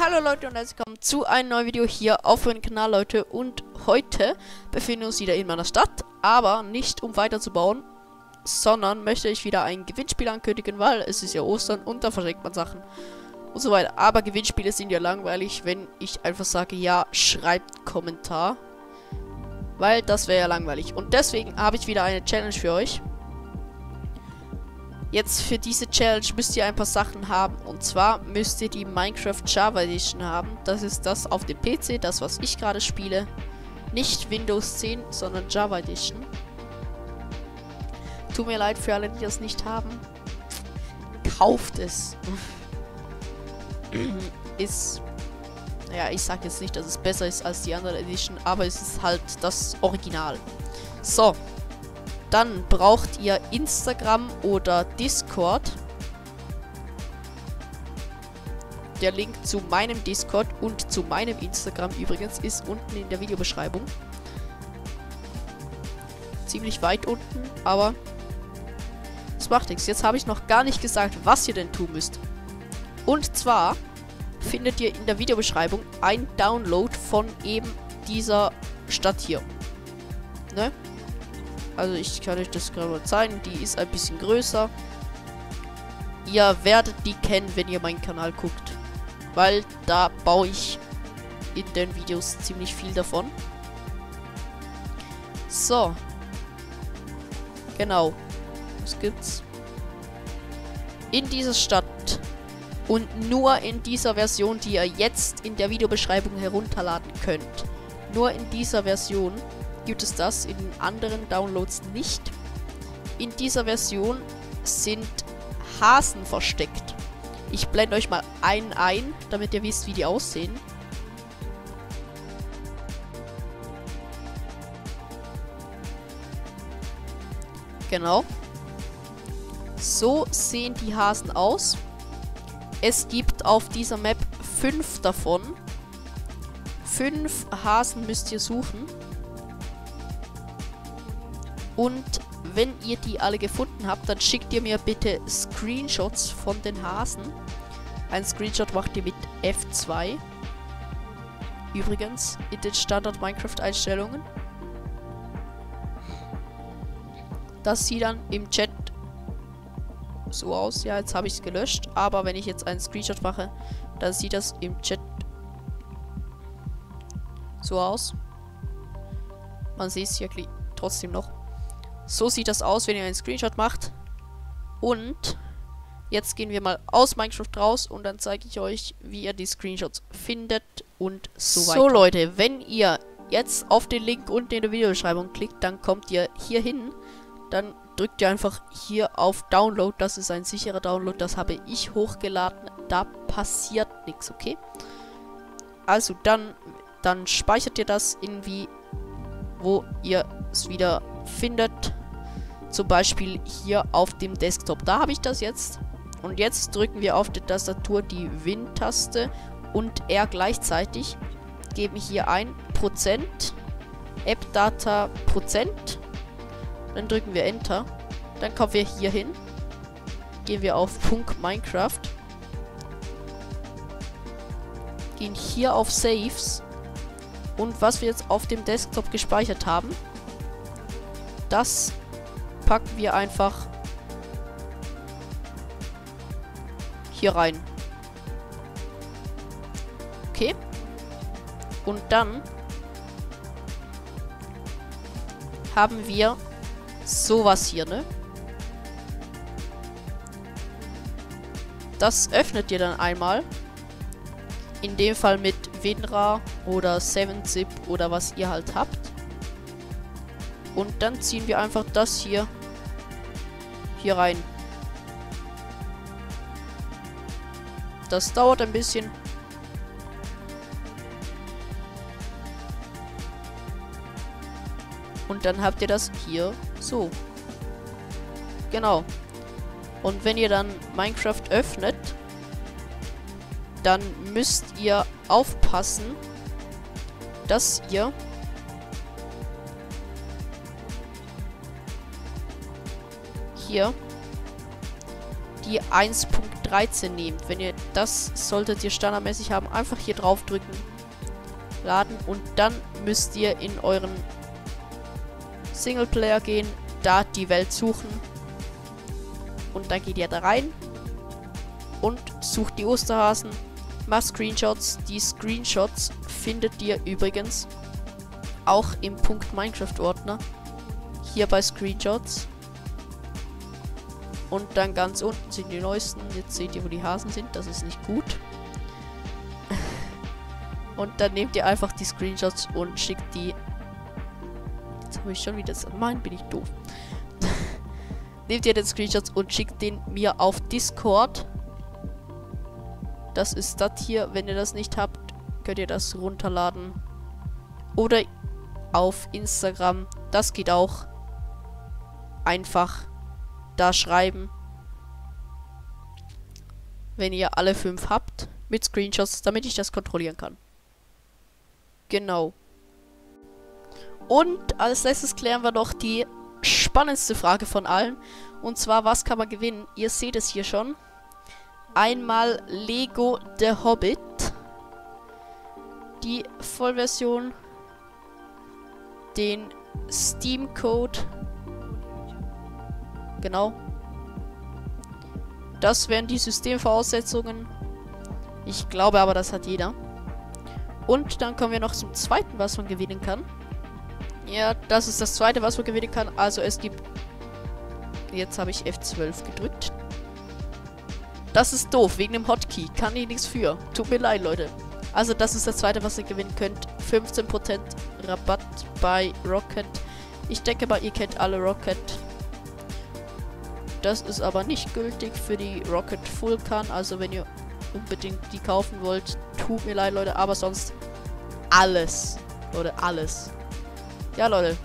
Hallo Leute und herzlich willkommen zu einem neuen Video hier auf meinem Kanal, Leute. Und heute befinden wir uns wieder in meiner Stadt, aber nicht um weiterzubauen, sondern möchte ich wieder ein Gewinnspiel ankündigen, weil es ist ja Ostern und da verschenkt man Sachen und so weiter. Aber Gewinnspiele sind ja langweilig, wenn ich einfach sage, ja, schreibt Kommentar, weil das wäre ja langweilig. Und deswegen habe ich wieder eine Challenge für euch. Jetzt für diese Challenge müsst ihr ein paar Sachen haben. Und zwar müsst ihr die Minecraft Java Edition haben. Das ist das auf dem PC, das was ich gerade spiele. Nicht Windows 10, sondern Java Edition. Tut mir leid für alle, die das nicht haben. Kauft es. Ist... Naja, ich sag jetzt nicht, dass es besser ist als die andere Edition, aber es ist halt das Original. So. Dann braucht ihr Instagram oder Discord. Der Link zu meinem Discord und zu meinem Instagram übrigens ist unten in der Videobeschreibung. Ziemlich weit unten, aber das macht nichts. Jetzt habe ich noch gar nicht gesagt, was ihr denn tun müsst. Und zwar findet ihr in der Videobeschreibung ein Download von eben dieser Stadt hier. Ne? Also ich kann euch das gerade mal zeigen. Die ist ein bisschen größer. Ihr werdet die kennen, wenn ihr meinen Kanal guckt. Weil da baue ich in den Videos ziemlich viel davon. So. Genau. Was gibt's? In dieser Stadt. Und nur in dieser Version, die ihr jetzt in der Videobeschreibung herunterladen könnt. Nur in dieser Version gibt es das, in den anderen Downloads nicht. In dieser Version sind Hasen versteckt. Ich blende euch mal einen ein, damit ihr wisst, wie die aussehen. Genau. So sehen die Hasen aus. Es gibt auf dieser Map 5 davon. 5 Hasen müsst ihr suchen. Und wenn ihr die alle gefunden habt, dann schickt ihr mir bitte Screenshots von den Hasen. Ein Screenshot macht ihr mit F2. Übrigens in den Standard Minecraft-Einstellungen. Das sieht dann im Chat so aus. Ja, jetzt habe ich es gelöscht. Aber wenn ich jetzt einen Screenshot mache, dann sieht das im Chat so aus. Man sieht es hier trotzdem noch. So sieht das aus, wenn ihr einen Screenshot macht. Und jetzt gehen wir mal aus Minecraft raus und dann zeige ich euch, wie ihr die Screenshots findet und so weiter. So Leute, wenn ihr jetzt auf den Link unten in der Videobeschreibung klickt, dann kommt ihr hier hin. Dann drückt ihr einfach hier auf Download. Das ist ein sicherer Download, das habe ich hochgeladen. Da passiert nichts, okay? Also dann speichert ihr das irgendwie, wo ihr es wieder findet. Zum Beispiel hier auf dem Desktop. Da habe ich das jetzt. Und jetzt drücken wir auf der Tastatur die Win-Taste und R gleichzeitig. Geben hier ein Prozent. App-Data Prozent. Dann drücken wir Enter. Dann kommen wir hier hin. Gehen wir auf Punkt Minecraft. Gehen hier auf Saves. Und was wir jetzt auf dem Desktop gespeichert haben, das packen wir einfach hier rein. Okay. Und dann haben wir sowas hier, ne? Das öffnet ihr dann einmal. In dem Fall mit WinRAR oder 7zip oder was ihr halt habt. Und dann ziehen wir einfach das hier rein. Das dauert ein bisschen. Und dann habt ihr das hier so. Genau. Und wenn ihr dann Minecraft öffnet, dann müsst ihr aufpassen, dass ihr hier die 1.13 nehmt. Wenn ihr das solltet ihr standardmäßig haben, einfach hier drauf drücken, laden und dann müsst ihr in euren Singleplayer gehen, da die Welt suchen und dann geht ihr da rein und sucht die Osterhasen, macht Screenshots. Die Screenshots findet ihr übrigens auch im Punkt Minecraft Ordner, hier bei Screenshots. Und dann ganz unten sind die neuesten. Jetzt seht ihr, wo die Hasen sind. Das ist nicht gut. Und dann nehmt ihr einfach die Screenshots und schickt die... Jetzt habe ich schon wieder... Mann, bin ich doof. Nehmt ihr den Screenshots und schickt den mir auf Discord. Das ist das hier. Wenn ihr das nicht habt, könnt ihr das runterladen. Oder auf Instagram. Das geht auch. Einfach... da schreiben, wenn ihr alle 5 habt, mit Screenshots, damit ich das kontrollieren kann. Genau. Und als letztes klären wir noch die spannendste Frage von allen. Und zwar, was kann man gewinnen? Ihr seht es hier schon. Einmal Lego the Hobbit. Die Vollversion. Den Steam-Code. Genau. Das wären die Systemvoraussetzungen. Ich glaube aber, das hat jeder. Und dann kommen wir noch zum zweiten, was man gewinnen kann. Ja, das ist das zweite, was man gewinnen kann. Also es gibt... Jetzt habe ich F12 gedrückt. Das ist doof, wegen dem Hotkey. Kann ich nichts für. Tut mir leid, Leute. Also das ist das zweite, was ihr gewinnen könnt. 15% Rabatt bei Rocket. Ich denke mal, ihr kennt alle Rocket. Das ist aber nicht gültig für die Rocket Vulcan, also wenn ihr unbedingt die kaufen wollt, tut mir leid, Leute, aber sonst alles, Leute, alles. Ja, Leute,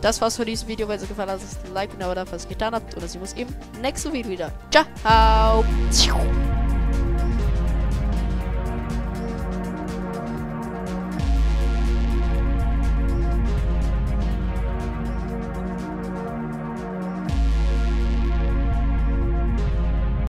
das war's für dieses Video, wenn es euch gefallen hat, lasst ein Like, wenn ihr aber dann was getan habt, oder sehen wir uns im nächsten Video wieder. Ciao!